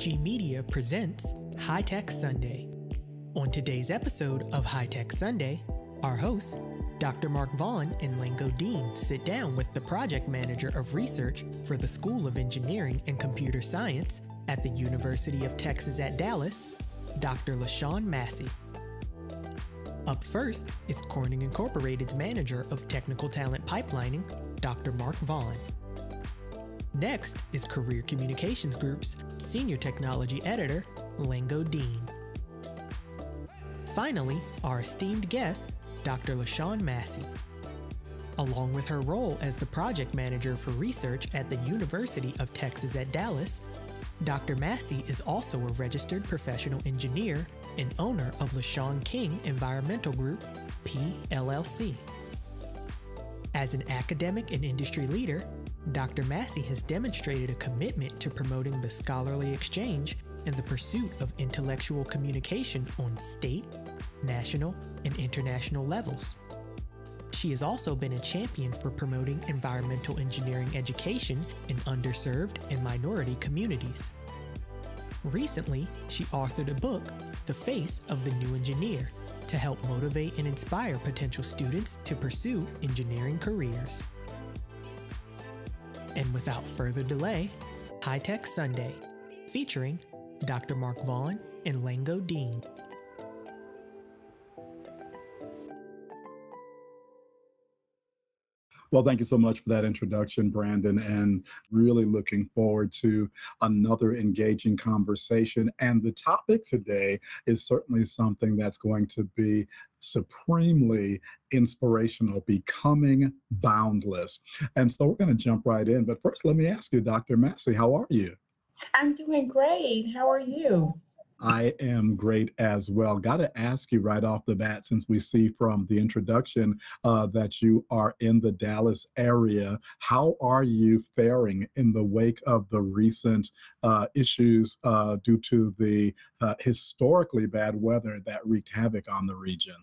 CCG Media presents High Tech Sunday. On today's episode of High Tech Sunday, our hosts, Dr. Mark Vaughn and Lango Deen, sit down with the project manager of research for the School of Engineering and Computer Science at the University of Texas at Dallas, Dr. Lashun Massey. Up first is Corning Incorporated's manager of technical talent pipelining, Dr. Mark Vaughn. Next is Career Communications Group's Senior Technology Editor, Lango Deen. Finally, our esteemed guest, Dr. Lashun Massey. Along with her role as the project manager for research at the University of Texas at Dallas, Dr. Massey is also a registered professional engineer and owner of Lashun King Environmental Group, PLLC. As an academic and industry leader, Dr. Massey has demonstrated a commitment to promoting the scholarly exchange and the pursuit of intellectual communication on state, national, and international levels. She has also been a champion for promoting environmental engineering education in underserved and minority communities. Recently, she authored a book, The Face of the New Engineer, to help motivate and inspire potential students to pursue engineering careers. And without further delay, High Tech Sunday, featuring Dr. Mark Vaughn and Lango Deen. Well, thank you so much for that introduction, Brandon, and really looking forward to another engaging conversation. And the topic today is certainly something that's going to be supremely inspirational, becoming boundless. And so we're going to jump right in. But first, let me ask you, Dr. Massey, how are you? I'm doing great. How are you? I am great as well. Got to ask you right off the bat, since we see from the introduction that you are in the Dallas area, how are you faring in the wake of the recent issues due to the historically bad weather that wreaked havoc on the region?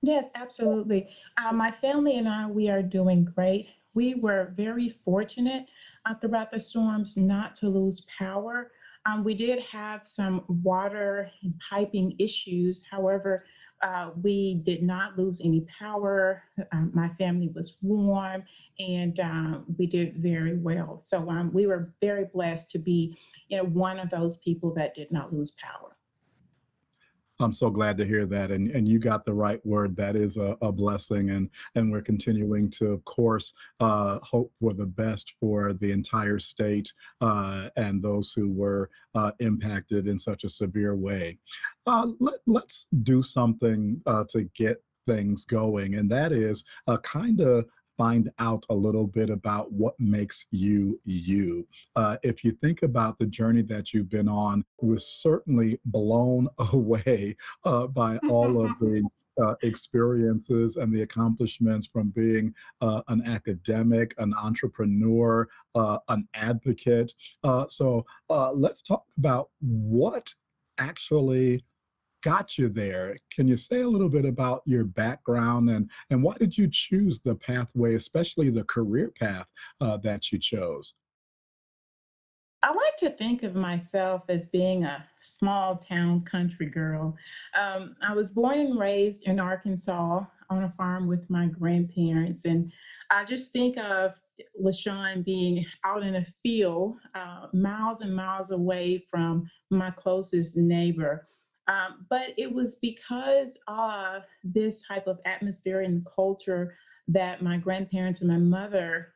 Yes, absolutely. My family and I, we are doing great. We were very fortunate throughout the storms not to lose power. We did have some water and piping issues. However, we did not lose any power. My family was warm, and we did very well. So we were very blessed to be, one of those people that did not lose power. I'm so glad to hear that. And you got the right word. That is a blessing. And we're continuing to, of course, hope for the best for the entire state and those who were impacted in such a severe way. Let's do something to get things going. And that is kind of find out a little bit about what makes you, you. If you think about the journey that you've been on, we're certainly blown away by all of the experiences and the accomplishments, from being an academic, an entrepreneur, an advocate. So let's talk about what actually got you there. Can you say a little bit about your background and why did you choose the pathway, especially the career path that you chose? I like to think of myself as being a small town country girl. I was born and raised in Arkansas on a farm with my grandparents, and I just think of Lashun being out in a field miles and miles away from my closest neighbor. But it was because of this type of atmosphere and culture that my grandparents and my mother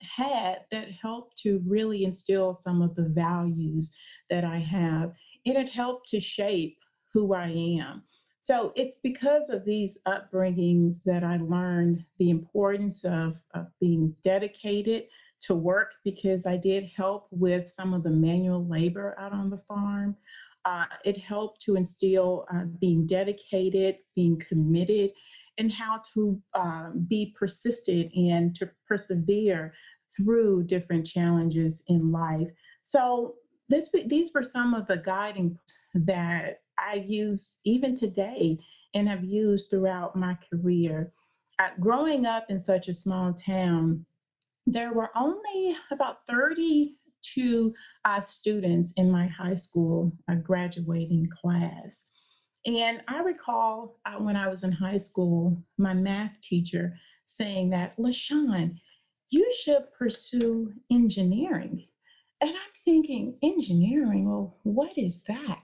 had that helped to really instill some of the values that I have. And it helped to shape who I am. So it's because of these upbringings that I learned the importance of being dedicated to work, because I did help with some of the manual labor out on the farm. It helped to instill being dedicated, being committed, and how to be persistent and to persevere through different challenges in life. So these were some of the guiding that I use even today and have used throughout my career. Growing up in such a small town, there were only about 30 two students in my high school graduating class. And I recall when I was in high school, my math teacher saying that, Lashun, you should pursue engineering. And I'm thinking, engineering, well, what is that?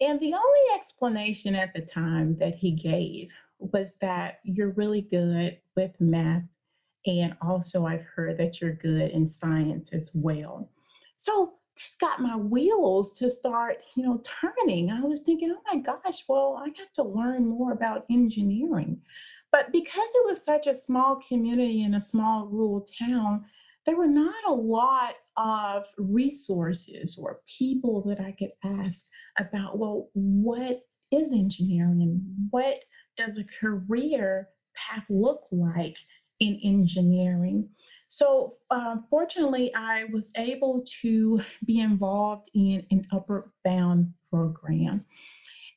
And the only explanation at the time that he gave was that you're really good with math, and also I've heard that you're good in science as well. So this got my wheels to start, you know, turning. I was thinking, oh my gosh, well, I got to learn more about engineering. But because it was such a small community in a small rural town, there were not a lot of resources or people that I could ask about, well, what is engineering and what does a career path look like in engineering? So fortunately, I was able to be involved in an Upper Bound program.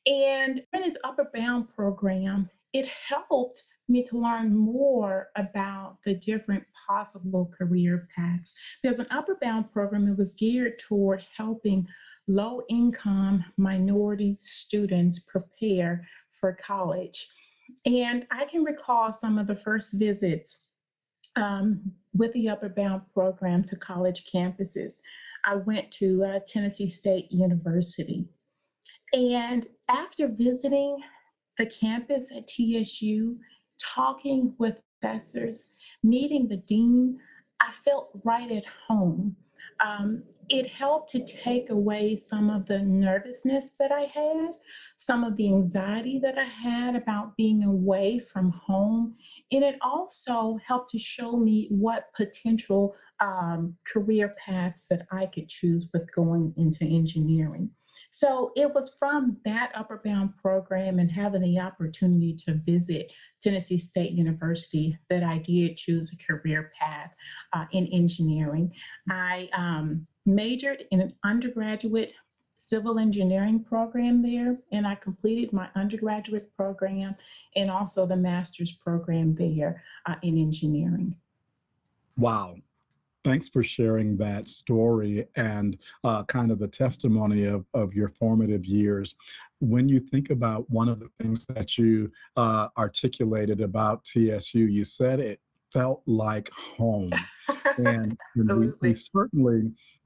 And in this Upper Bound program, it helped me to learn more about the different possible career paths. There's an Upper Bound program that was geared toward helping low-income minority students prepare for college. And I can recall some of the first visits with the Upper Bound program to college campuses. I went to Tennessee State University. And after visiting the campus at TSU, talking with professors, meeting the dean, I felt right at home. It helped to take away some of the nervousness that I had, some of the anxiety that I had about being away from home. And it also helped to show me what potential career paths that I could choose with going into engineering. So it was from that Upper Bound program and having the opportunity to visit Tennessee State University that I did choose a career path in engineering. I majored in an undergraduate civil engineering program there, and I completed my undergraduate program and also the master's program there in engineering. Wow. Thanks for sharing that story and kind of the testimony of your formative years. When you think about one of the things that you articulated about TSU, you said it felt like home. And we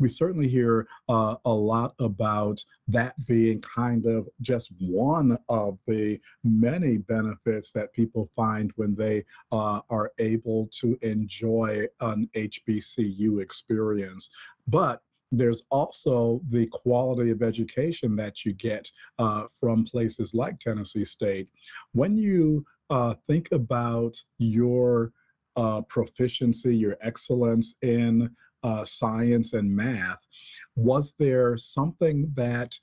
certainly hear a lot about that being kind of just one of the many benefits that people find when they are able to enjoy an HBCU experience. But there's also the quality of education that you get from places like Tennessee State. When you think about your proficiency, your excellence in science and math, was there something that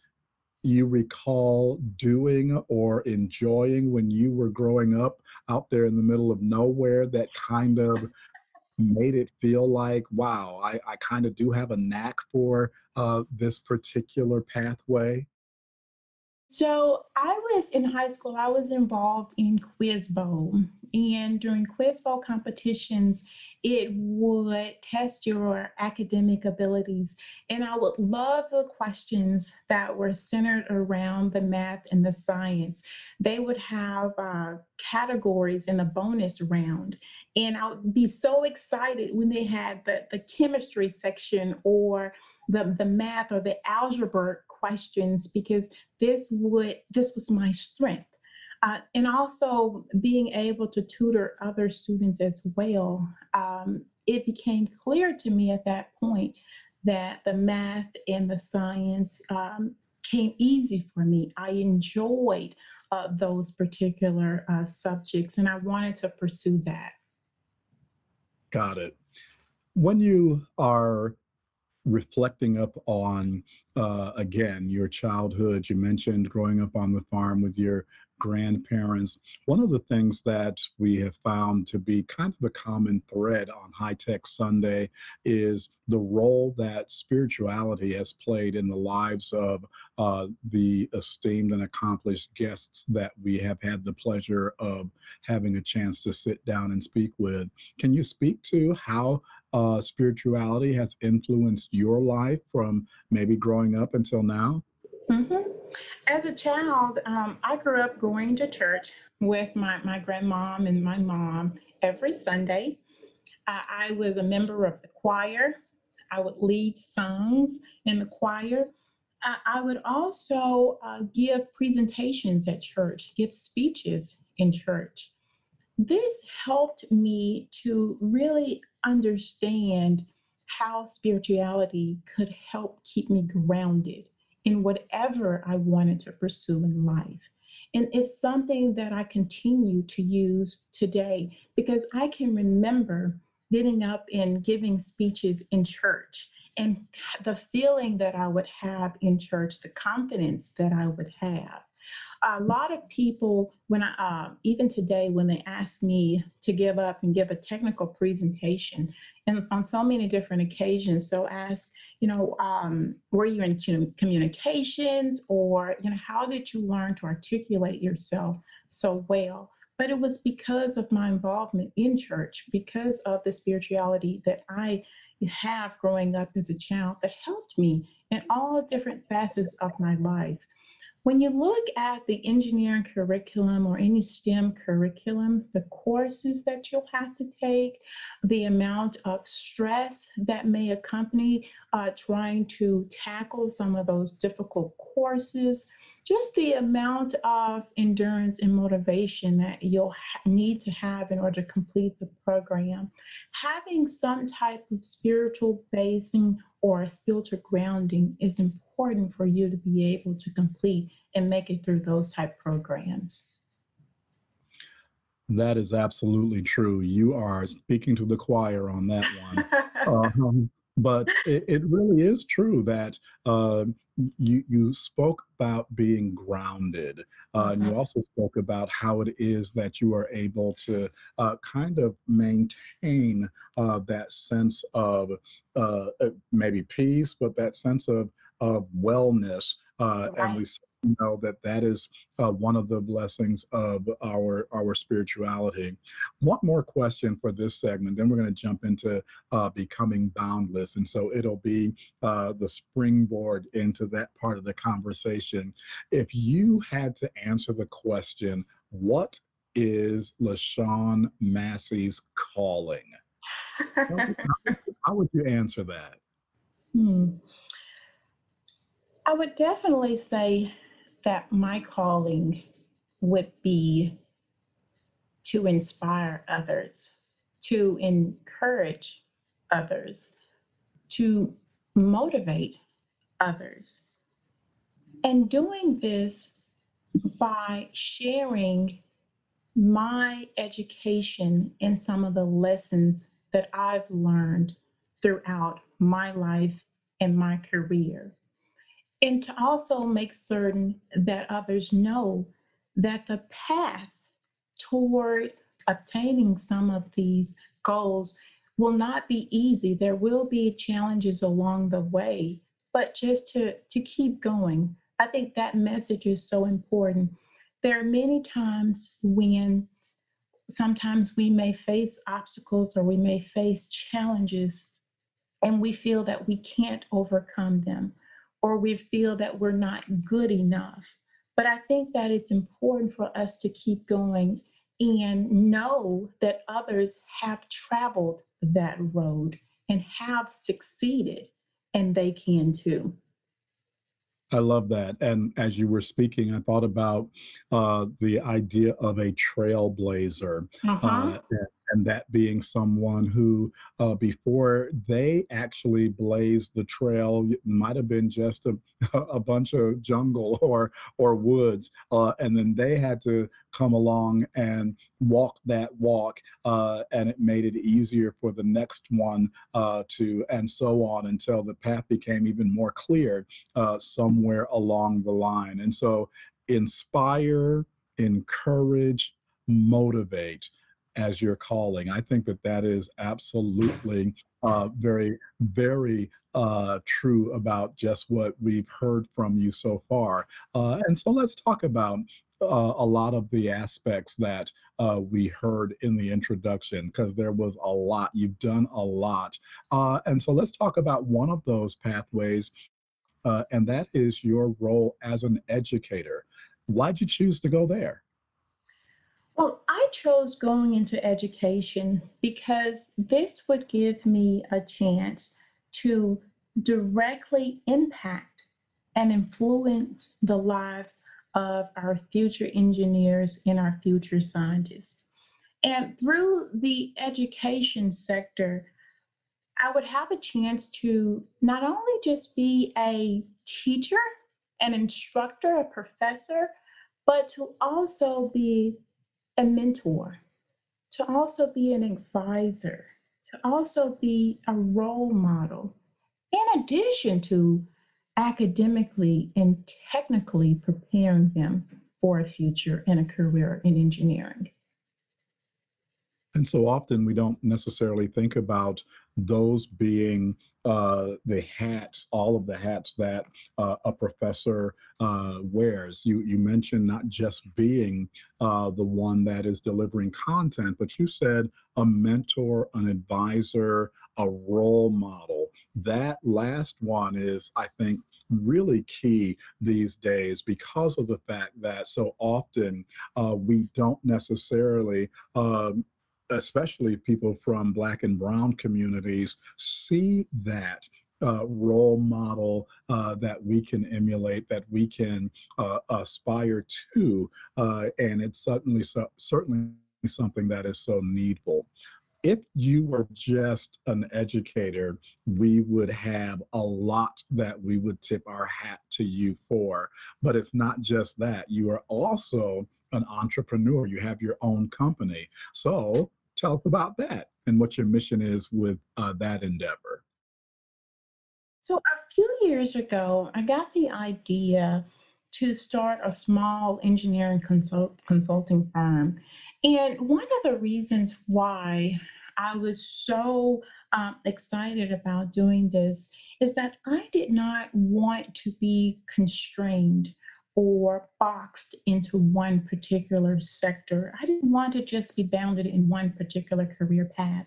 you recall doing or enjoying when you were growing up out there in the middle of nowhere that kind of made it feel like, wow, I kind of do have a knack for this particular pathway? So I was in high school, I was involved in Quiz Bowl, and during Quiz Bowl competitions, it would test your academic abilities, and I would love the questions that were centered around the math and the science. They would have categories in the bonus round, and I would be so excited when they had the chemistry section or the math or the algebra questions, because this was my strength. And also being able to tutor other students as well, it became clear to me at that point that the math and the science came easy for me. I enjoyed those particular subjects, and I wanted to pursue that. Got it. When you are reflecting up on, again, your childhood, you mentioned growing up on the farm with your grandparents. One of the things that we have found to be kind of a common thread on High Tech Sunday is the role that spirituality has played in the lives of the esteemed and accomplished guests that we have had the pleasure of having a chance to sit down and speak with. Can you speak to how spirituality has influenced your life from maybe growing up until now? Mm-hmm. As a child, I grew up going to church with my grandmom and my mom every Sunday. I was a member of the choir. I would lead songs in the choir. I would also give presentations at church, give speeches in church. This helped me to really understand how spirituality could help keep me grounded in whatever I wanted to pursue in life. And it's something that I continue to use today, because I can remember getting up and giving speeches in church and the feeling that I would have in church, the confidence that I would have. A lot of people, when I, even today, when they ask me to give up and give a technical presentation, and on so many different occasions, they'll ask, you know, were you in communications, or, you know, how did you learn to articulate yourself so well? But it was because of my involvement in church, because of the spirituality that I have growing up as a child that helped me in all different facets of my life. When you look at the engineering curriculum or any STEM curriculum, the courses that you'll have to take, the amount of stress that may accompany trying to tackle some of those difficult courses, just the amount of endurance and motivation that you'll need to have in order to complete the program, having some type of spiritual basing or spiritual grounding is important for you to be able to complete and make it through those type programs. That is absolutely true. You are speaking to the choir on that one. But it really is true that you spoke about being grounded, and you also spoke about how it is that you are able to kind of maintain that sense of maybe peace, but that sense of wellness. And we know that is one of the blessings of our spirituality. One more question for this segment, then we're going to jump into becoming boundless. And so it'll be the springboard into that part of the conversation. If you had to answer the question, what is Lashun Massey's calling? How would you answer that? I would definitely say that my calling would be to inspire others, to encourage others, to motivate others. And doing this by sharing my education and some of the lessons that I've learned throughout my life and my career. And to also make certain that others know that the path toward obtaining some of these goals will not be easy. There will be challenges along the way, but just to keep going. I think that message is so important. There are many times when sometimes we may face obstacles or we may face challenges and we feel that we can't overcome them, or we feel that we're not good enough. But I think that it's important for us to keep going and know that others have traveled that road and have succeeded, and they can too. I love that. And as you were speaking, I thought about the idea of a trailblazer. And that being someone who, before they actually blazed the trail, might have been just a bunch of jungle or woods, and then they had to come along and walk that walk, and it made it easier for the next one and so on, until the path became even more clear somewhere along the line. And so inspire, encourage, motivate as your calling. I think that that is absolutely very, very true about just what we've heard from you so far. And so let's talk about a lot of the aspects that we heard in the introduction, because there was a lot. You've done a lot. And so let's talk about one of those pathways, and that is your role as an educator. Why'd you choose to go there? Well, I chose going into education because this would give me a chance to directly impact and influence the lives of our future engineers and our future scientists. And through the education sector, I would have a chance to not only just be a teacher, an instructor, a professor, but to also be a mentor, to also be an advisor, to also be a role model, in addition to academically and technically preparing them for a future and a career in engineering. And so often we don't necessarily think about those being the hats, all of the hats that a professor wears. You mentioned not just being the one that is delivering content, but you said a mentor, an advisor, a role model. That last one is, I think, really key these days because of the fact that so often we don't necessarily especially people from Black and brown communities, see that role model that we can emulate, that we can aspire to, and it's certainly something that is so needful. If you were just an educator, we would have a lot that we would tip our hat to you for, but it's not just that. You are also an entrepreneur. You have your own company. So tell us about that and what your mission is with that endeavor. So a few years ago, I got the idea to start a small engineering consulting firm. And one of the reasons why I was so excited about doing this is that I did not want to be constrained or boxed into one particular sector. I didn't want to just be bounded in one particular career path.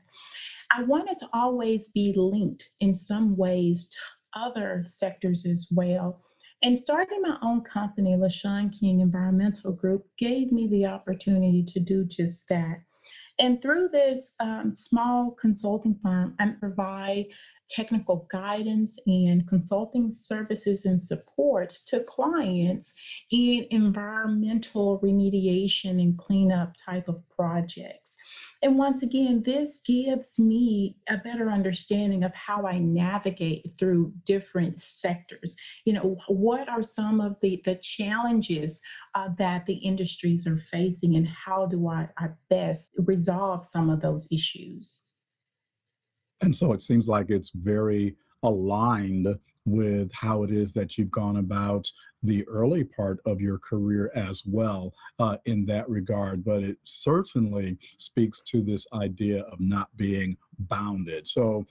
I wanted to always be linked in some ways to other sectors as well. And starting my own company, Lashun King Environmental Group, gave me the opportunity to do just that. And through this small consulting firm, I provide technical guidance and consulting services and supports to clients in environmental remediation and cleanup type of projects. And once again, this gives me a better understanding of how I navigate through different sectors. You know, what are some of the challenges that the industries are facing, and how do I best resolve some of those issues? And so it seems like it's very aligned with how it is that you've gone about the early part of your career as well in that regard, but it certainly speaks to this idea of not being bounded. So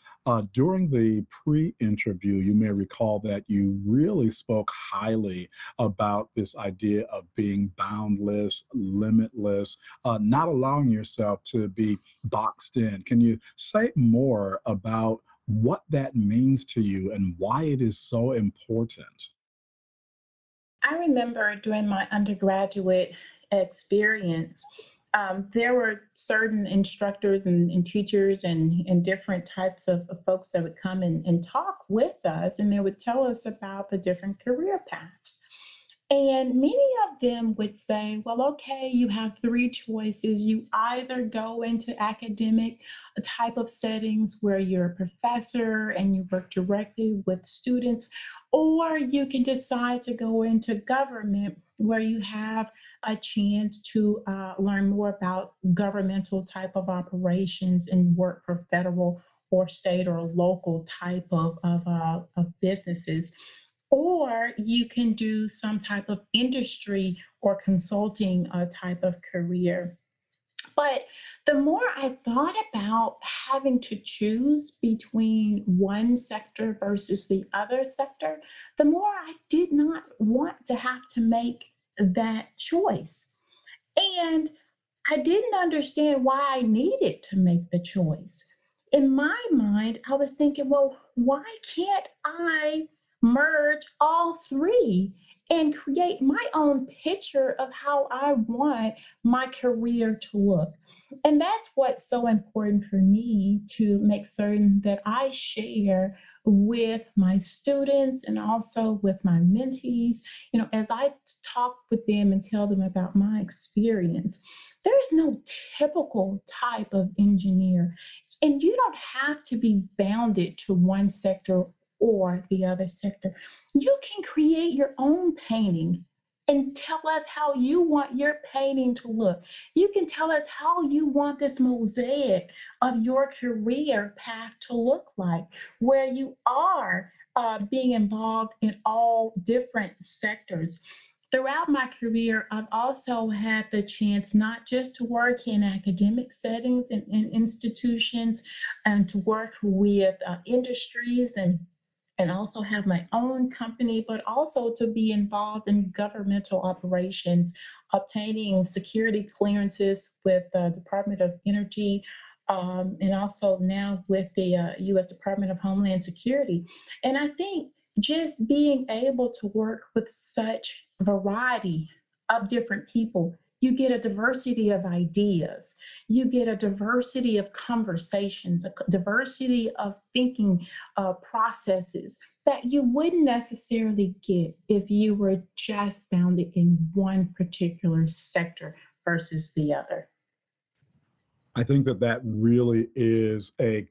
during the pre-interview, you may recall that you really spoke highly about this idea of being boundless, limitless, not allowing yourself to be boxed in. Can you say more about what that means to you and why it is so important? I remember during my undergraduate experience, there were certain instructors and teachers and different types of folks that would come and talk with us, and they would tell us about the different career paths. And many of them would say, well, okay, you have three choices. You either go into academic type of settings where you're a professor and you work directly with students, or you can decide to go into government where you have a chance to learn more about governmental type of operations and work for federal or state or local type of businesses. or you can do some type of industry or consulting type of career. But the more I thought about having to choose between one sector versus the other sector, the more I did not want to have to make that choice. And I didn't understand why I needed to make the choice. In my mind, I was thinking, well, why can't I merge all three and create my own picture of how I want my career to look? And that's what's so important for me to make certain that I share with my students and also with my mentees. You know, as I talk with them and tell them about my experience, there's no typical type of engineer, and you don't have to be bounded to one sector or the other sector. You can create your own painting and tell us how you want your painting to look. You can tell us how you want this mosaic of your career path to look like, where you are being involved in all different sectors. Throughout my career, I've also had the chance not just to work in academic settings and in institutions, and to work with industries and also have my own company, but also to be involved in governmental operations, obtaining security clearances with the Department of Energy, and also now with the U.S. Department of Homeland Security. And I think just being able to work with such variety of different people, you get a diversity of ideas, you get a diversity of conversations, a diversity of thinking processes that you wouldn't necessarily get if you were just bounded in one particular sector versus the other. I think that that really is a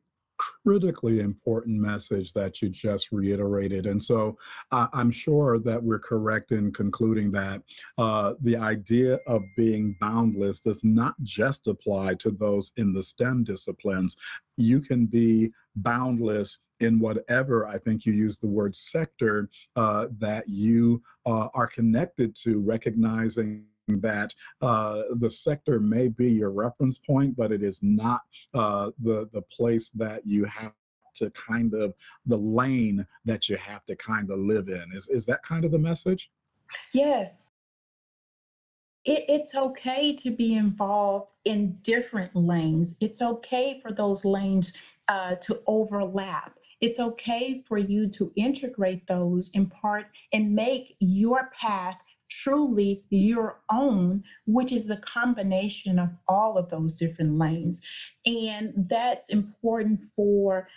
critically important message that you just reiterated. And so I'm sure that we're correct in concluding that the idea of being boundless does not just apply to those in the STEM disciplines. You can be boundless in whatever, I think you use the word sector, that you are connected to, recognizing that the sector may be your reference point, but it is not the place that you have to kind of, the lane that you have to kind of live in. Is that kind of the message? Yes. It's okay to be involved in different lanes. It's okay for those lanes to overlap. It's okay for you to integrate those in part and make your path truly your own, which is the combination of all of those different lanes. And that's important for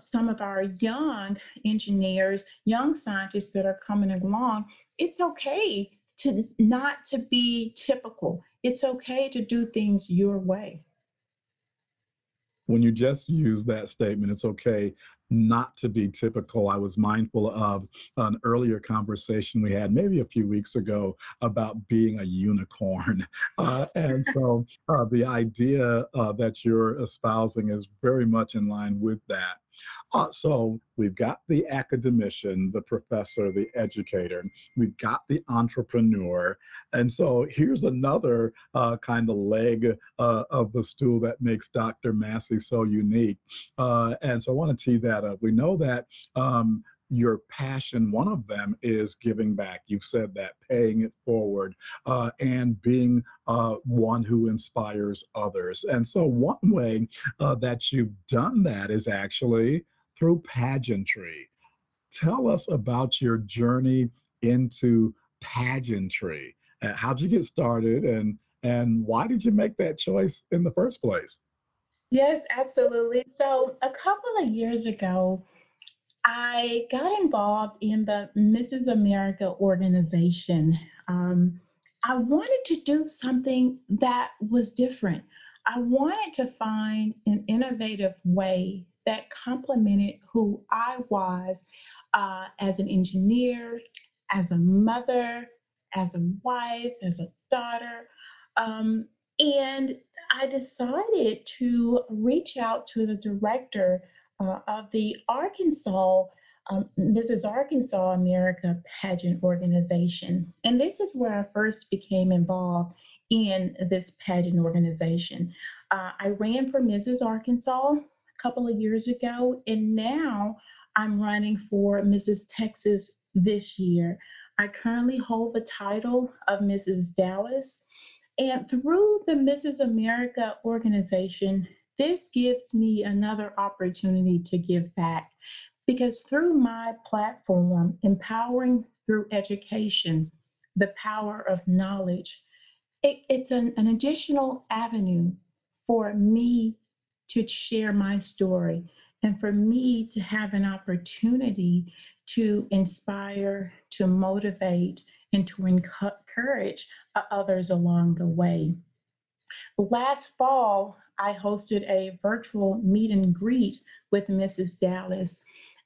some of our young engineers, young scientists that are coming along. It's okay to not to be typical. It's okay to do things your way. When you just use that statement, it's okay not to be typical, I was mindful of an earlier conversation we had maybe a few weeks ago about being a unicorn. And so the idea that you're espousing is very much in line with that. So we've got the academician, the professor, the educator, we've got the entrepreneur. And so here's another kind of leg of the stool that makes Dr. Massey so unique. And so I want to tee that up. We know that your passion, one of them is giving back. You've said that, paying it forward, and being one who inspires others. And so one way that you've done that is actually through pageantry. Tell us about your journey into pageantry. How'd you get started, and why did you make that choice in the first place? Yes, absolutely. So a couple of years ago, I got involved in the Mrs. America organization. I wanted to do something that was different. I wanted to find an innovative way that complemented who I was as an engineer, as a mother, as a wife, as a daughter. And I decided to reach out to the director of the Arkansas Mrs. Arkansas America pageant organization. And this is where I first became involved in this pageant organization. I ran for Mrs. Arkansas a couple of years ago, and now I'm running for Mrs. Texas this year. I currently hold the title of Mrs. Dallas. And through the Mrs. America organization, this gives me another opportunity to give back. Because through my platform, Empowering Through Education, the Power of Knowledge, it's an additional avenue for me to share my story and for me to have an opportunity to inspire, to motivate, and to encourage others along the way. Last fall, I hosted a virtual meet and greet with Mrs. Dallas.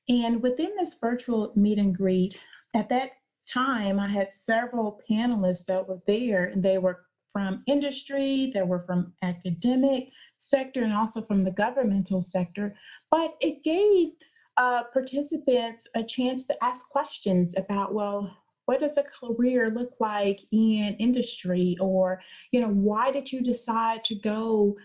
And within this virtual meet and greet, at that time, I had several panelists that were there, and they were from industry, they were from academic sector, and also from the governmental sector. But it gave participants a chance to ask questions about, well, what does a career look like in industry? Or, you know, why did you decide to go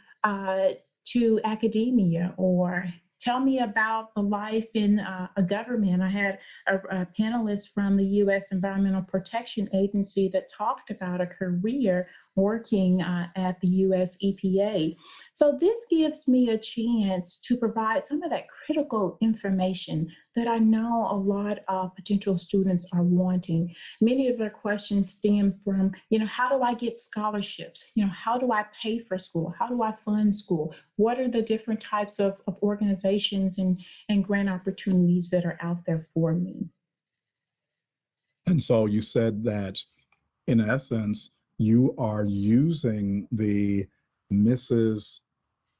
to academia? Or tell me about the life in a government. I had a panelist from the U.S. Environmental Protection Agency that talked about a career working at the U.S. EPA. So this gives me a chance to provide some of that critical information that I know a lot of potential students are wanting. Many of their questions stem from, you know, how do I get scholarships? You know, how do I pay for school? How do I fund school? What are the different types of organizations and grant opportunities that are out there for me? And so you said that, in essence, you are using the Mrs.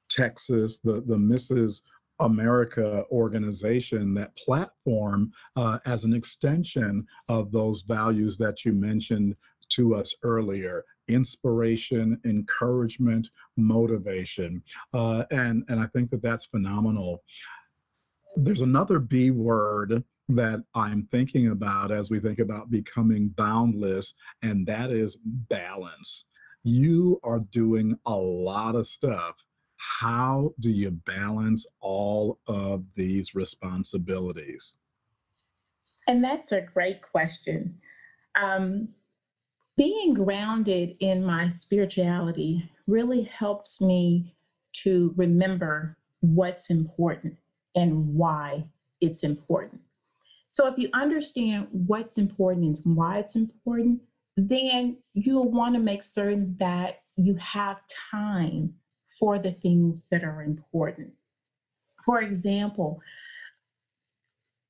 Texas, the Mrs. America organization, that platform, as an extension of those values that you mentioned to us earlier: inspiration, encouragement, motivation. And I think that that's phenomenal. There's another B word that I'm thinking about as we think about becoming boundless, and that is balance. You are doing a lot of stuff. How do you balance all of these responsibilities? And that's a great question. Being grounded in my spirituality really helps me to remember what's important and why it's important. So if you understand what's important and why it's important, then you'll want to make certain that you have time for the things that are important. For example,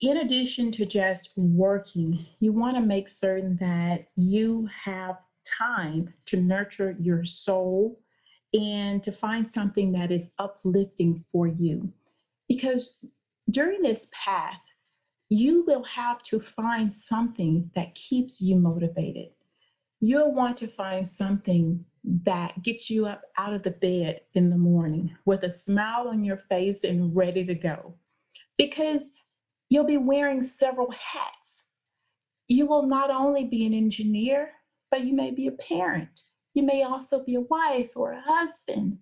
in addition to just working, you want to make certain that you have time to nurture your soul and to find something that is uplifting for you. Because during this path, you will have to find something that keeps you motivated. You'll want to find something that gets you up out of the bed in the morning with a smile on your face and ready to go, because you'll be wearing several hats. You will not only be an engineer, but you may be a parent. You may also be a wife or a husband.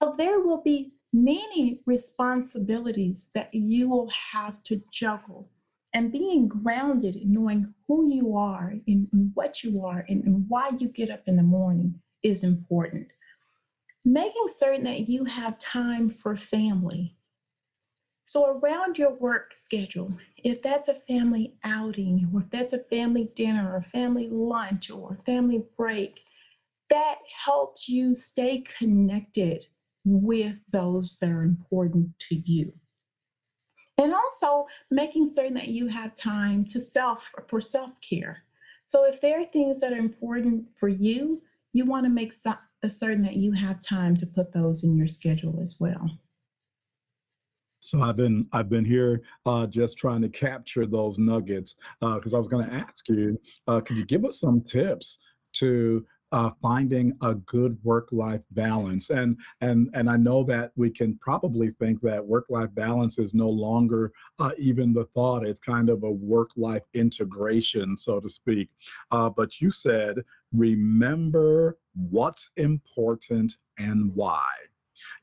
So there will be many responsibilities that you will have to juggle, and being grounded in knowing who you are and what you are and why you get up in the morning is important. Making certain that you have time for family. So around your work schedule, if that's a family outing, or if that's a family dinner or family lunch or family break, that helps you stay connected with those that are important to you. And also making certain that you have time to self-care. So if there are things that are important for you, you want to make certain that you have time to put those in your schedule as well. So I've been here just trying to capture those nuggets, because I was going to ask you, could you give us some tips to finding a good work-life balance. And I know that we can probably think that work-life balance is no longer even the thought. It's kind of a work-life integration, so to speak. But you said, remember what's important and why.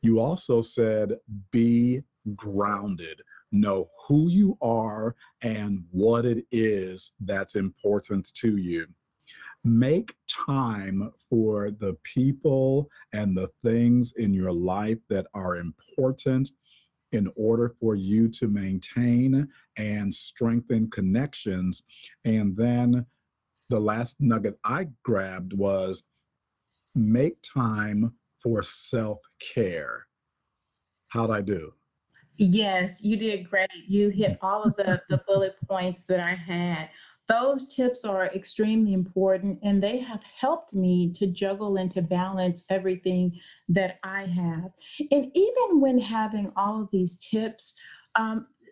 You also said, be grounded. Know who you are and what it is that's important to you. Make time for the people and the things in your life that are important in order for you to maintain and strengthen connections. And then the last nugget I grabbed was make time for self-care. How'd I do? Yes, you did great. You hit all of the bullet points that I had. Those tips are extremely important, and they have helped me to juggle and to balance everything that I have. And even when having all of these tips,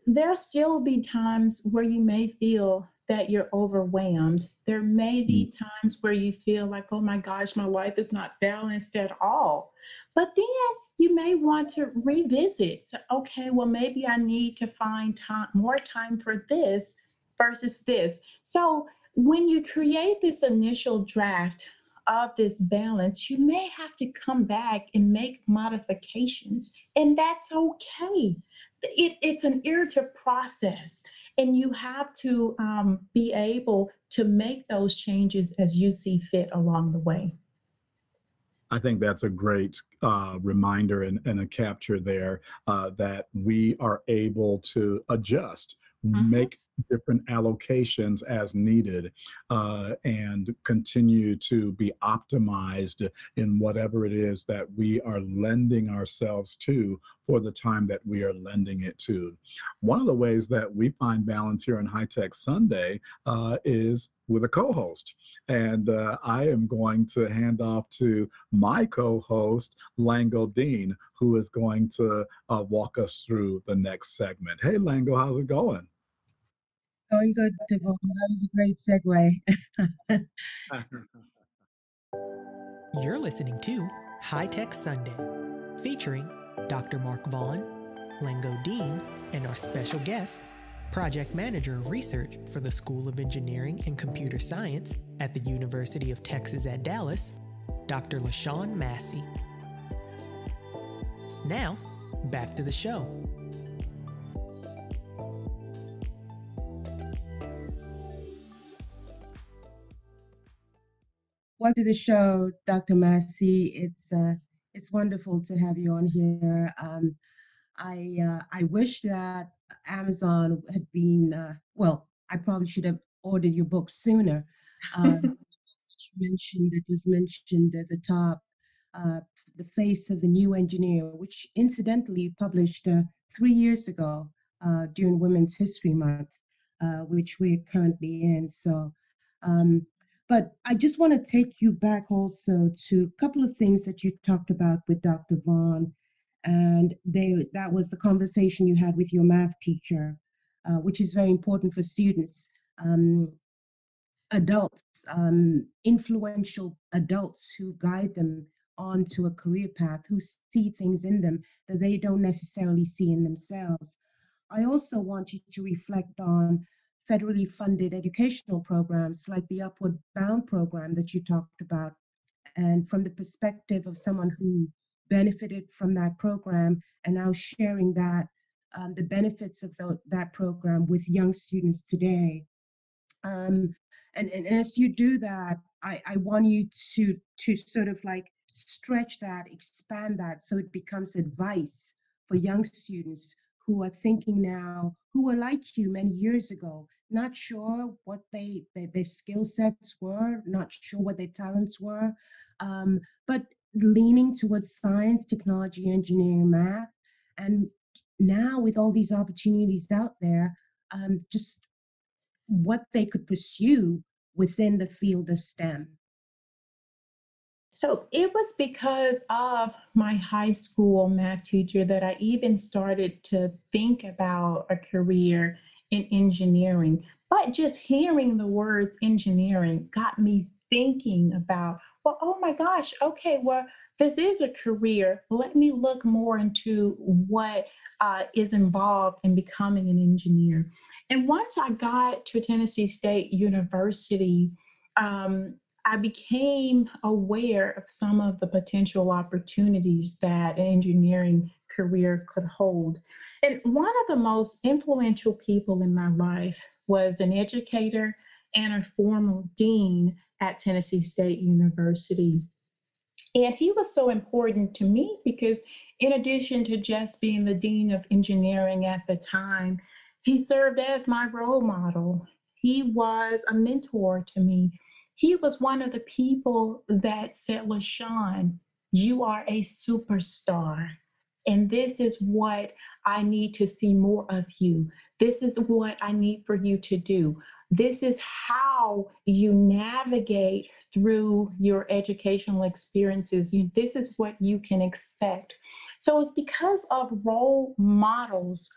there'll still be times where you may feel that you're overwhelmed. There may be times where you feel like, oh my gosh, my life is not balanced at all. But then you may want to revisit. So, okay, well, maybe I need to find time, more time for this versus this. So when you create this initial draft of this balance, you may have to come back and make modifications, and that's okay. It's an iterative process, and you have to be able to make those changes as you see fit along the way. I think that's a great reminder and a capture there that we are able to adjust, make different allocations as needed, and continue to be optimized in whatever it is that we are lending ourselves to for the time that we are lending it to. One of the ways that we find balance here on High Tech Sunday is with a co-host. And I am going to hand off to my co-host, Lango Deen, who is going to walk us through the next segment. Hey, Lango, how's it going? Going good, Dr. Vaughn. That was a great segue. You're listening to High Tech Sunday, featuring Dr. Mark Vaughn, Lango Deen, and our special guest, Project Manager of Research for the School of Engineering and Computer Science at the University of Texas at Dallas, Dr. Lashun Massey. Now, back to the show. Welcome to the show, Dr. Massey. It's wonderful to have you on here. I wish that Amazon had been, well, I probably should have ordered your book sooner. The book that you mentioned, that was mentioned at the top, The Face of the New Engineer, which incidentally published 3 years ago during Women's History Month, which we're currently in. So, but I just want to take you back also to a couple of things that you talked about with Dr. Vaughn. And that was the conversation you had with your math teacher, which is very important for students. Adults, influential adults who guide them onto a career path, who see things in them that they don't necessarily see in themselves. I also want you to reflect on federally funded educational programs like the Upward Bound program that you talked about. And from the perspective of someone who benefited from that program and now sharing that, the benefits of that program with young students today. And as you do that, I want you to sort of like stretch that, expand that, so it becomes advice for young students who are thinking now, who were like you many years ago, not sure what their skill sets were, not sure what their talents were, but leaning towards science, technology, engineering, math, and now with all these opportunities out there, just what they could pursue within the field of STEM. So it was because of my high school math teacher that I even started to think about a career in engineering. But just hearing the words engineering got me thinking about well, oh my gosh, okay, well, this is a career. Let me look more into what is involved in becoming an engineer. And once I got to Tennessee State University, I became aware of some of the potential opportunities that an engineering career could hold. And one of the most influential people in my life was an educator and a former dean at Tennessee State University. And he was so important to me because in addition to just being the dean of engineering at the time, he served as my role model. He was a mentor to me. He was one of the people that said, Lashun, you are a superstar, and this is what I need to see more of you. This is what I need for you to do. This is how you navigate through your educational experiences. This is what you can expect. So it's because of role models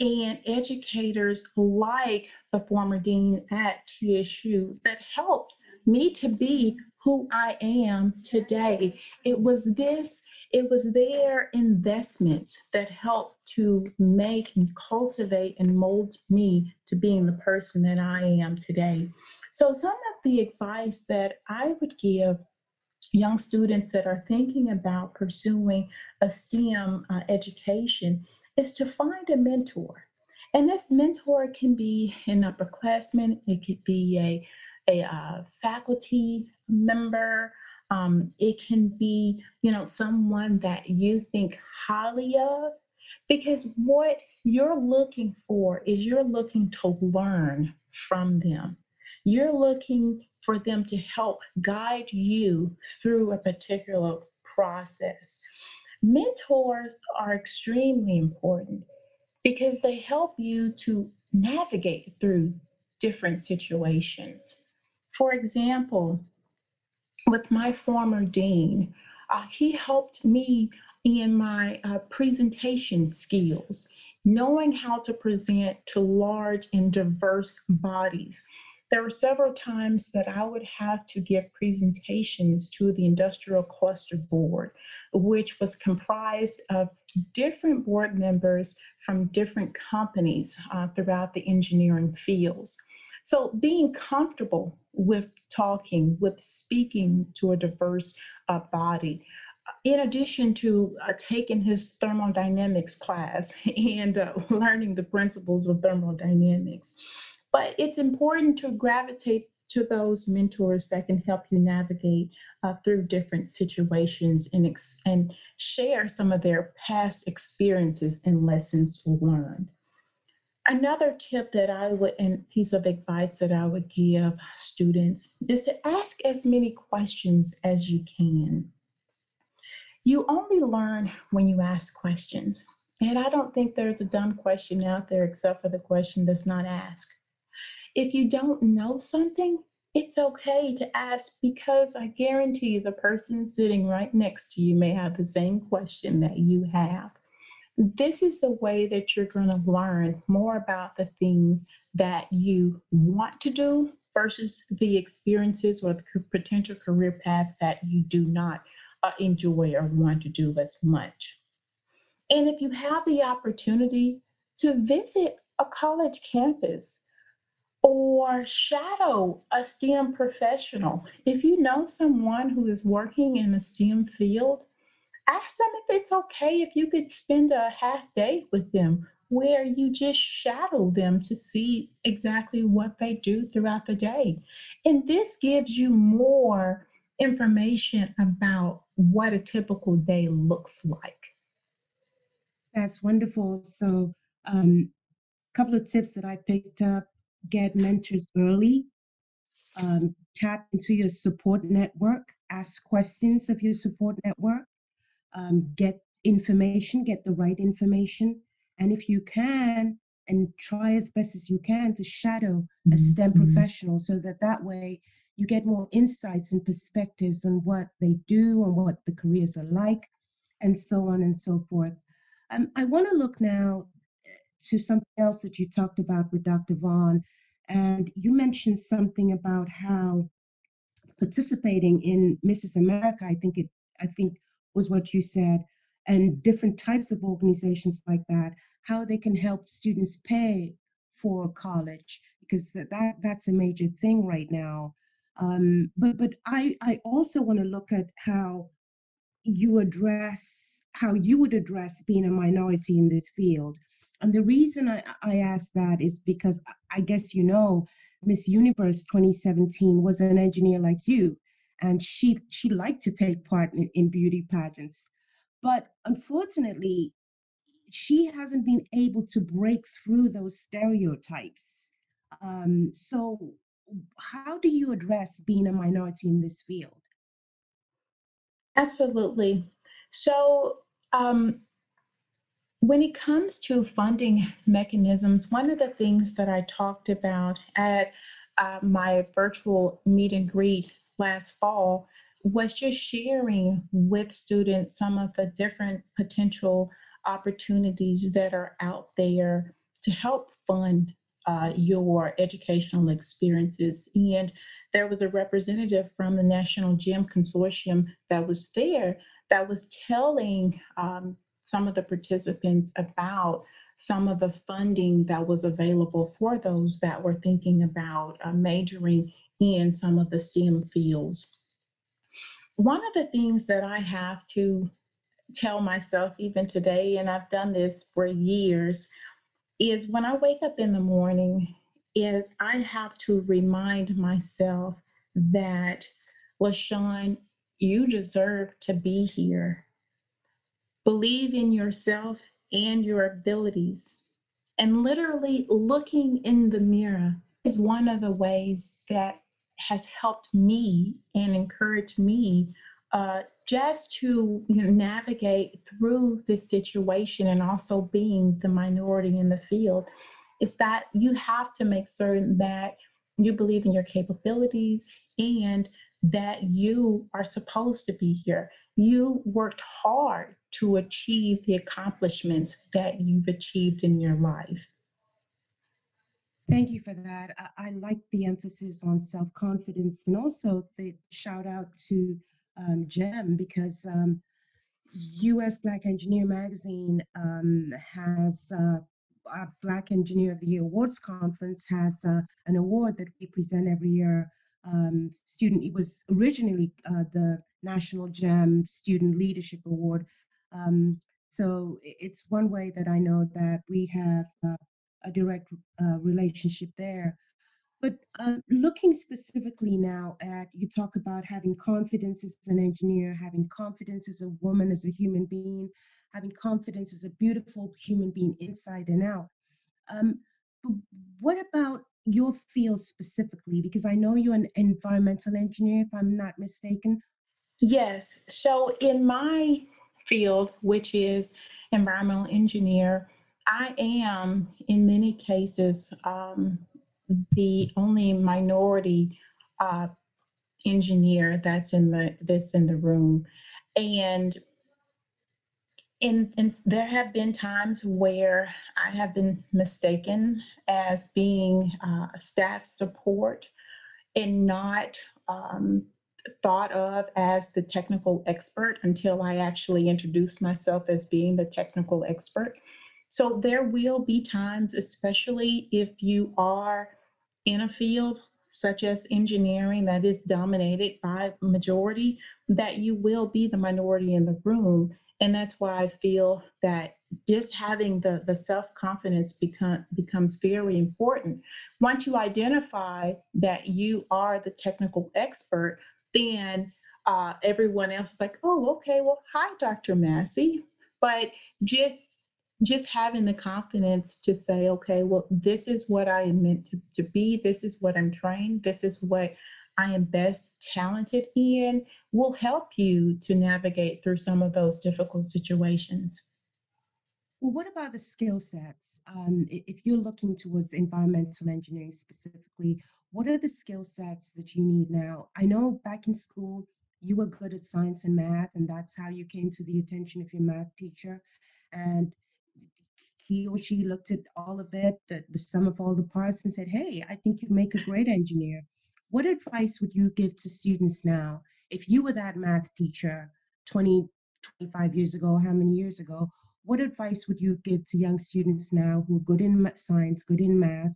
and educators like the former dean at TSU that helped me to be who I am today. It was their investments that helped to make and cultivate and mold me to being the person that I am today. So some of the advice that I would give young students that are thinking about pursuing a STEM education is to find a mentor. And this mentor can be an upperclassman, it could be a faculty member, it can be, someone that you think highly of, because what you're looking for is you're looking to learn from them. You're looking for them to help guide you through a particular process. Mentors are extremely important because they help you to navigate through different situations. For example, with my former dean, he helped me in my presentation skills, knowing how to present to large and diverse bodies. There were several times that I would have to give presentations to the Industrial Cluster Board, which was comprised of different board members from different companies throughout the engineering fields. So being comfortable with talking, with speaking to a diverse body, in addition to taking his thermodynamics class and learning the principles of thermodynamics. But it's important to gravitate to those mentors that can help you navigate through different situations and share some of their past experiences and lessons learned. Another tip that I would, and piece of advice that I would give students, is to ask as many questions as you can. You only learn when you ask questions. And I don't think there's a dumb question out there except for the question that's not asked. If you don't know something, it's okay to ask, because I guarantee you the person sitting right next to you may have the same question that you have. This is the way that you're going to learn more about the things that you want to do versus the experiences or the potential career paths that you do not enjoy or want to do as much. And if you have the opportunity to visit a college campus or shadow a STEM professional, if you know someone who is working in a STEM field, ask them if it's okay if you could spend a half day with them where you just shadow them to see exactly what they do throughout the day. And this gives you more information about what a typical day looks like. That's wonderful. So a couple of tips that I picked up: get mentors early, tap into your support network, ask questions of your support network. Get the right information. And if you can, and try as best as you can to shadow a STEM professional, so that way you get more insights and perspectives on what they do and what the careers are like, and so on and so forth. I want to look now to something else that you talked about with Dr. Vaughn. And you mentioned something about how participating in Mrs. America, I think was what you said, and different types of organizations like that, how they can help students pay for college, because that's a major thing right now. But I also want to look at how you would address being a minority in this field. And the reason I ask that is because I guess, you know, Miss Universe 2017 was an engineer like you, and she liked to take part in beauty pageants. But unfortunately, she hasn't been able to break through those stereotypes. So how do you address being a minority in this field? Absolutely. So when it comes to funding mechanisms, one of the things that I talked about at my virtual meet and greet last fall was just sharing with students some of the different potential opportunities that are out there to help fund your educational experiences. And there was a representative from the National GEM Consortium that was there that was telling some of the participants about some of the funding that was available for those that were thinking about majoring in some of the STEM fields. One of the things that I have to tell myself even today, and I've done this for years, is when I wake up in the morning, is I have to remind myself that, Lashun, you deserve to be here. Believe in yourself and your abilities. And literally looking in the mirror is one of the ways that has helped me and encouraged me just to navigate through this situation, and also being the minority in the field. It's that you have to make certain that you believe in your capabilities and that you are supposed to be here. You worked hard to achieve the accomplishments that you've achieved in your life. Thank you for that. I like the emphasis on self-confidence, and also the shout out to GEM, because U.S. Black Engineer Magazine has our Black Engineer of the Year Awards Conference has an award that we present every year. It was originally the National GEM Student Leadership Award. So it's one way that I know that we have a direct relationship there. But looking specifically now at, you talk about having confidence as an engineer, having confidence as a woman, as a human being, having confidence as a beautiful human being inside and out. But what about your field specifically? Because I know you're an environmental engineer, if I'm not mistaken. Yes. So in my field, which is environmental engineer, I am, in many cases, the only minority engineer that's in the room, and there have been times where I have been mistaken as being staff support and not thought of as the technical expert until I actually introduced myself as being the technical expert. So there will be times, especially if you are in a field such as engineering that is dominated by majority, that you will be the minority in the room. And that's why I feel that just having the self-confidence becomes very important. Once you identify that you are the technical expert, then everyone else is like, oh, okay, well, hi, Dr. Massey. But just having the confidence to say, okay, well, this is what I am meant to be, this is what I'm trained, this is what I am best talented in, will help you to navigate through some of those difficult situations. Well, what about the skill sets? If you're looking towards environmental engineering specifically, what are the skill sets that you need now? I know back in school, you were good at science and math, and that's how you came to the attention of your math teacher. And he or she looked at all of it, the sum of all the parts, and said, hey, I think you'd make a great engineer. What advice would you give to students now if you were that math teacher 20, 25 years ago, how many years ago? What advice would you give to young students now who are good in science, good in math?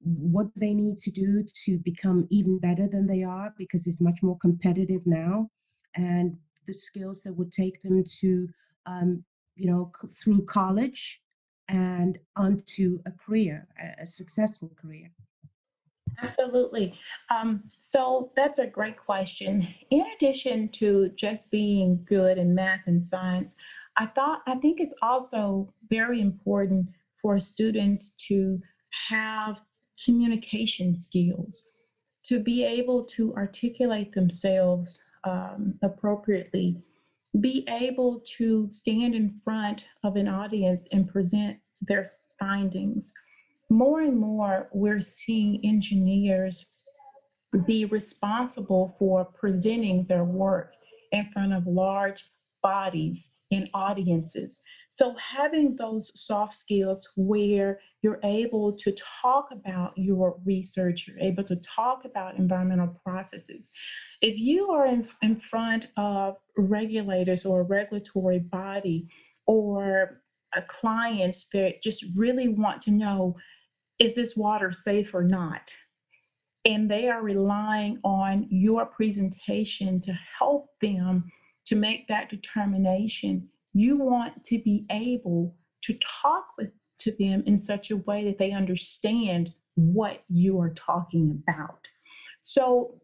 What do they need to do to become even better than they are, because it's much more competitive now, and the skills that would take them to, through college and onto a career, a successful career? Absolutely. So that's a great question. In addition to just being good in math and science, I think it's also very important for students to have communication skills, to be able to articulate themselves appropriately, be able to stand in front of an audience and present their findings. More and more, we're seeing engineers be responsible for presenting their work in front of large bodies and audiences. So having those soft skills where you're able to talk about your research, you're able to talk about environmental processes. If you are in front of regulators or a regulatory body or clients that just really want to know, is this water safe or not? And they are relying on your presentation to help them to make that determination, you want to be able to talk to them in such a way that they understand what you are talking about. So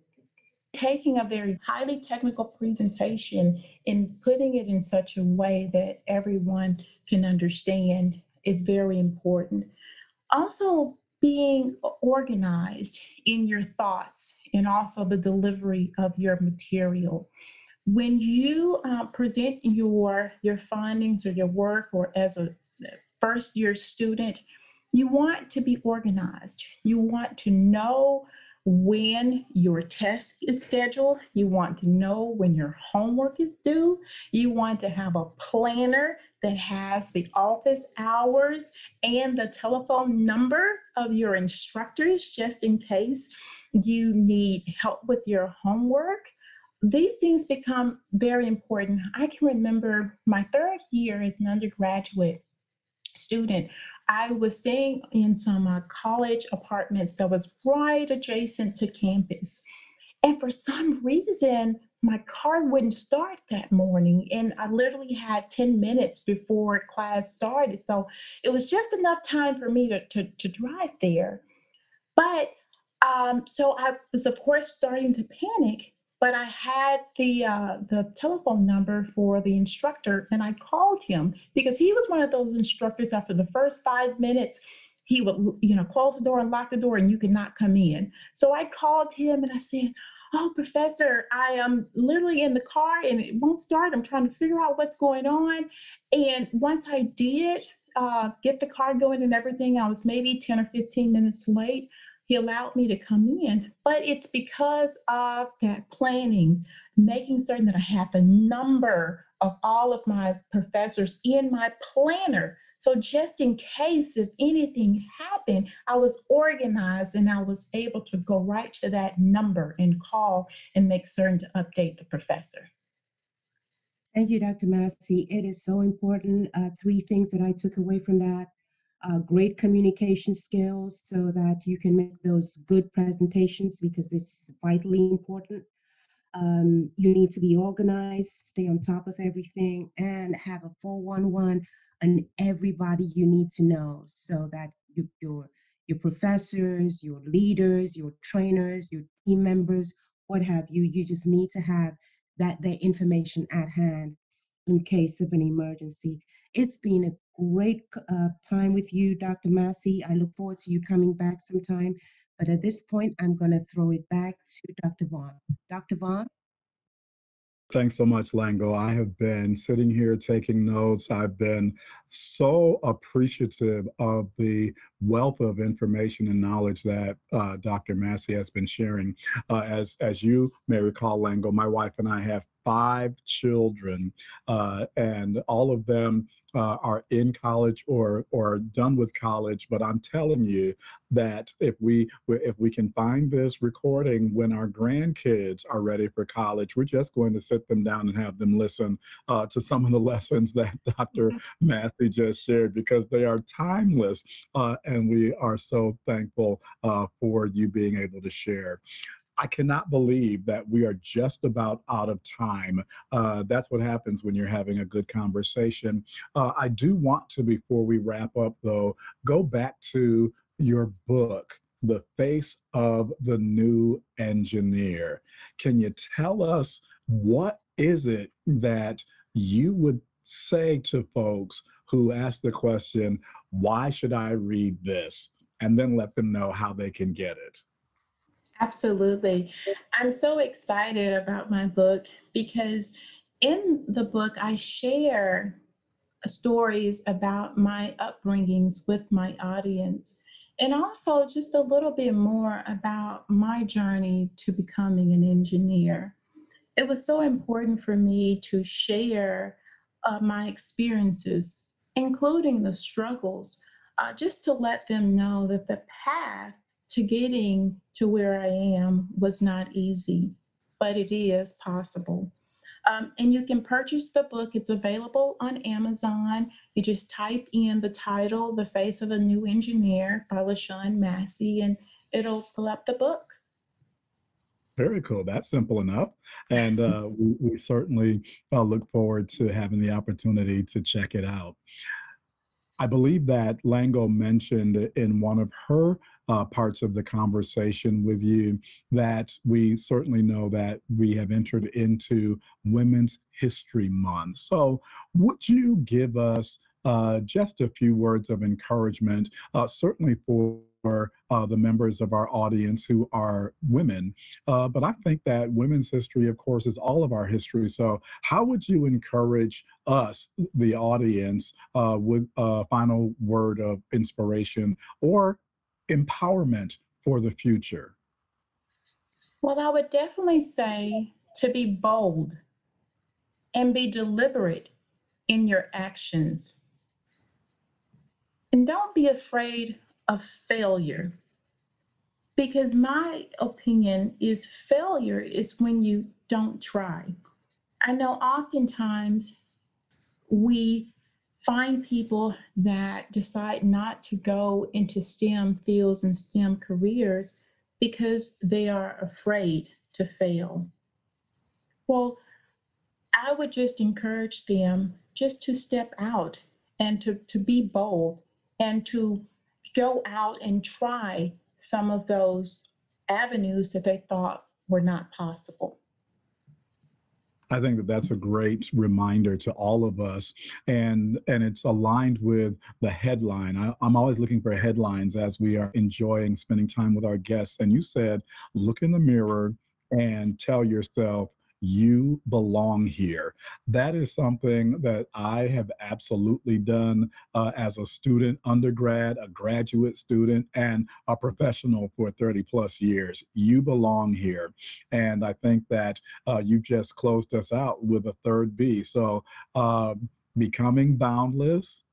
taking a very highly technical presentation and putting it in such a way that everyone can understand is very important. Also, being organized in your thoughts and also the delivery of your material. When you present your findings or your work, or as a first-year student, you want to be organized. You want to know when your test is scheduled. You want to know when your homework is due. You want to have a planner that has the office hours and the telephone number of your instructors, just in case you need help with your homework. These things become very important. I can remember my third year as an undergraduate student, I was staying in some college apartments that was right adjacent to campus. And for some reason, my car wouldn't start that morning. And I literally had 10 minutes before class started. So it was just enough time for me to drive there. But so I was, of course, starting to panic. But I had the telephone number for the instructor, and I called him because he was one of those instructors. After the first 5 minutes, he would, close the door and lock the door, and you could not come in. So I called him and I said, "Oh, professor, I am literally in the car and it won't start. I'm trying to figure out what's going on." And once I did get the car going and everything, I was maybe 10 or 15 minutes late. He allowed me to come in, but it's because of that planning, making certain that I have the number of all of my professors in my planner. So just in case if anything happened, I was organized and I was able to go right to that number and call and make certain to update the professor. Thank you, Dr. Massey. It is so important. Three things that I took away from that. Great communication skills so that you can make those good presentations, because this is vitally important. You need to be organized, stay on top of everything, and have a 411 on everybody you need to know, so that your professors, your leaders, your trainers, your team members, what have you, you just need to have their information at hand in case of an emergency. It's been a great time with you, Dr. Massey. I look forward to you coming back sometime. But at this point, I'm going to throw it back to Dr. Vaughn. Dr. Vaughn? Thanks so much, Lango. I have been sitting here taking notes. I've been so appreciative of the wealth of information and knowledge that Dr. Massey has been sharing. As you may recall, Lango, my wife and I have 5 children, and all of them are in college or done with college. But I'm telling you that if we can find this recording when our grandkids are ready for college, we're just going to sit them down and have them listen to some of the lessons that Dr. Massey just shared, because they are timeless, and we are so thankful for you being able to share. I cannot believe that we are just about out of time. That's what happens when you're having a good conversation. I do want to, before we wrap up though, go back to your book, The Face of the New Engineer. Can you tell us what is it that you would say to folks who ask the question, why should I read this? And then let them know how they can get it. Absolutely. I'm so excited about my book because in the book, I share stories about my upbringings with my audience, and also just a little bit more about my journey to becoming an engineer. It was so important for me to share my experiences, including the struggles, just to let them know that the path to getting to where I am was not easy, but it is possible. And you can purchase the book. It's available on Amazon. You just type in the title, The Face of a New Engineer by Lashun Massey, and it'll pull up the book. Very cool. That's simple enough. And we certainly look forward to having the opportunity to check it out. I believe that Lango mentioned in one of her parts of the conversation with you that we certainly know that we have entered into Women's History Month. So would you give us just a few words of encouragement, certainly for the members of our audience who are women, but I think that women's history, of course, is all of our history. So how would you encourage us, the audience, with a final word of inspiration or empowerment for the future? Well, I would definitely say to be bold and be deliberate in your actions. And don't be afraid of failure, because my opinion is failure is when you don't try. I know oftentimes we find people that decide not to go into STEM fields and STEM careers because they are afraid to fail. Well, I would just encourage them just to step out and to be bold and to go out and try some of those avenues that they thought were not possible. I think that that's a great reminder to all of us, and it's aligned with the headline. I'm always looking for headlines as we are enjoying spending time with our guests. And you said, look in the mirror and tell yourself, you belong here. That is something that I have absolutely done as a student, undergrad, a graduate student, and a professional for 30 plus years. You belong here. And I think that you just closed us out with a third B. So becoming boundless,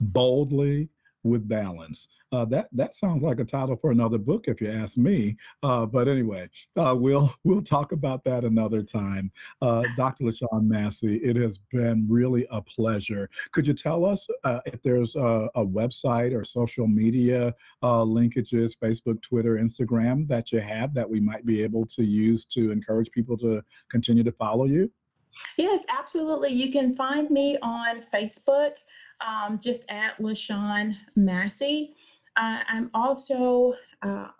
boldly, with balance. That sounds like a title for another book, if you ask me. But anyway, we'll talk about that another time. Dr. Lashun Massey, it has been really a pleasure. Could you tell us if there's a website or social media linkages, Facebook, Twitter, Instagram that you have that we might be able to use to encourage people to continue to follow you? Yes, absolutely. You can find me on Facebook. Just at Lashun Massey. I also have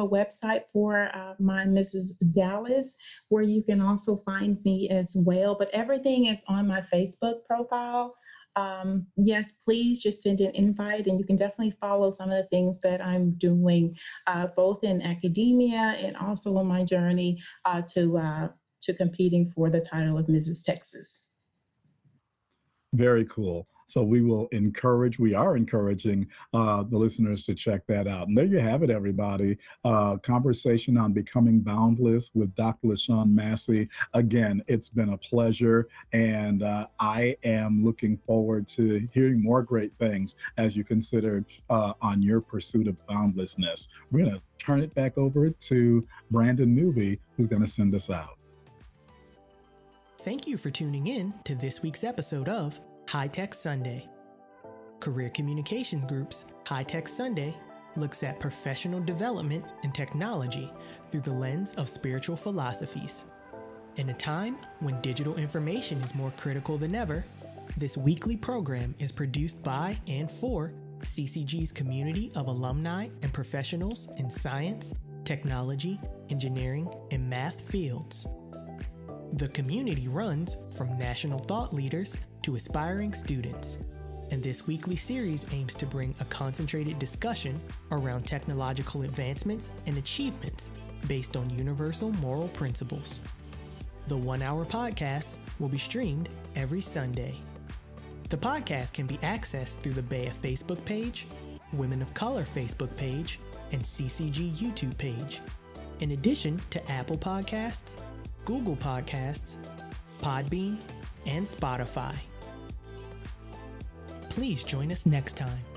a website for my Mrs. Dallas, where you can also find me as well, but everything is on my Facebook profile. Yes, please just send an invite, and you can definitely follow some of the things that I'm doing, both in academia and also on my journey to competing for the title of Mrs. Texas. Very cool. So we are encouraging the listeners to check that out. And there you have it, everybody. Conversation on Becoming Boundless with Dr. Lashun Massey. Again, it's been a pleasure, and I am looking forward to hearing more great things as you consider on your pursuit of boundlessness. We're going to turn it back over to Brandon Newby, who's going to send us out. Thank you for tuning in to this week's episode of High Tech Sunday. Career Communications Group's High Tech Sunday looks at professional development and technology through the lens of spiritual philosophies. In a time when digital information is more critical than ever, this weekly program is produced by and for CCG's community of alumni and professionals in science, technology, engineering, and math fields. The community runs from national thought leaders to aspiring students, and this weekly series aims to bring a concentrated discussion around technological advancements and achievements based on universal moral principles. The one-hour podcast will be streamed every Sunday. The podcast can be accessed through the BEYA Facebook page, Women of Color Facebook page, and CCG YouTube page, in addition to Apple Podcasts, Google Podcasts, Podbean, and Spotify. Please join us next time.